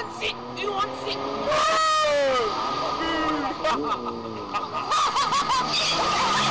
In one seat. Boo! Boo!